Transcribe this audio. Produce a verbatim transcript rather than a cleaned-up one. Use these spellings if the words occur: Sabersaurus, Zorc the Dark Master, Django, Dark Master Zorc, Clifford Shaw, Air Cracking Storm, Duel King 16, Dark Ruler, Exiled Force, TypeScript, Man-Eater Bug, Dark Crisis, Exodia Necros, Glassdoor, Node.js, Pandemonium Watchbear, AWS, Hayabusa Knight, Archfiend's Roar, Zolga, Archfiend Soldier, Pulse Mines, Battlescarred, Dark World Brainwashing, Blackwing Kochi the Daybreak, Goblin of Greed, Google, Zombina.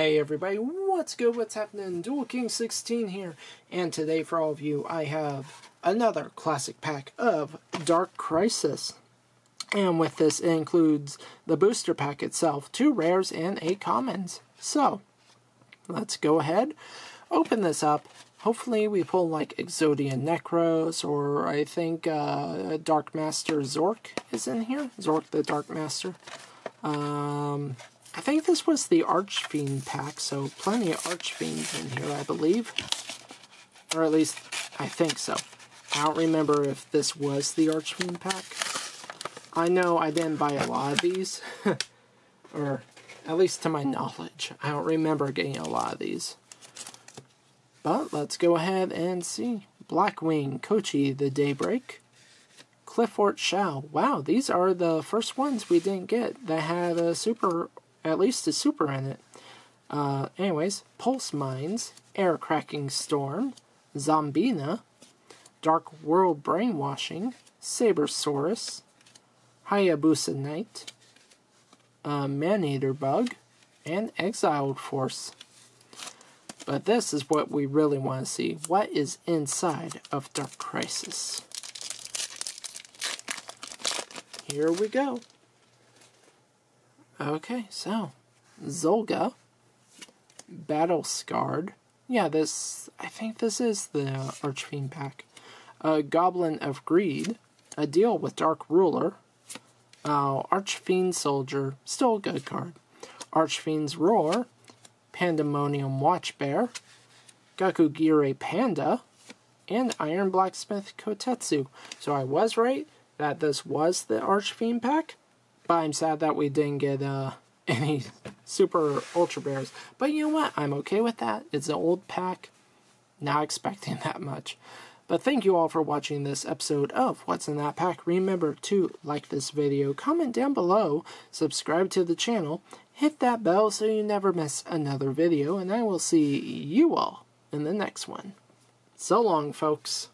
Hey everybody, what's good, what's happening? Duel King sixteen here, and today for all of you I have another classic pack of Dark Crisis. And with this it includes the booster pack itself, two rares and eight commons. So, let's go ahead, open this up. Hopefully we pull like Exodia Necros, or I think uh, Dark Master Zorc is in here. Zorc the Dark Master. Um... I think this was the Archfiend pack, so plenty of Archfiends in here, I believe. Or at least, I think so. I don't remember if this was the Archfiend pack. I know I didn't buy a lot of these. Or, at least to my knowledge, I don't remember getting a lot of these. But, let's go ahead and see. Blackwing Kochi the Daybreak. Clifford Shaw. Wow, these are the first ones we didn't get that had a super... at least a super in it. Uh, anyways, Pulse Mines, Air Cracking Storm, Zombina, Dark World Brainwashing, Sabersaurus, Hayabusa Knight, uh, Man-Eater Bug, and Exiled Force. But this is what we really want to see. What is inside of Dark Crisis? Here we go. Okay, so, Zolga, Battlescarred, yeah, this, I think this is the Archfiend pack, uh, Goblin of Greed, a deal with Dark Ruler, uh, Archfiend Soldier, still a good card, Archfiend's Roar, Pandemonium Watchbear, Gakugire Panda, and Iron Blacksmith Kotetsu. So I was right that this was the Archfiend pack. But I'm sad that we didn't get uh, any super ultra bears. But you know what? I'm okay with that. It's an old pack. Not expecting that much. But thank you all for watching this episode of What's in That Pack. Remember to like this video, comment down below, subscribe to the channel, hit that bell so you never miss another video, and I will see you all in the next one. So long, folks.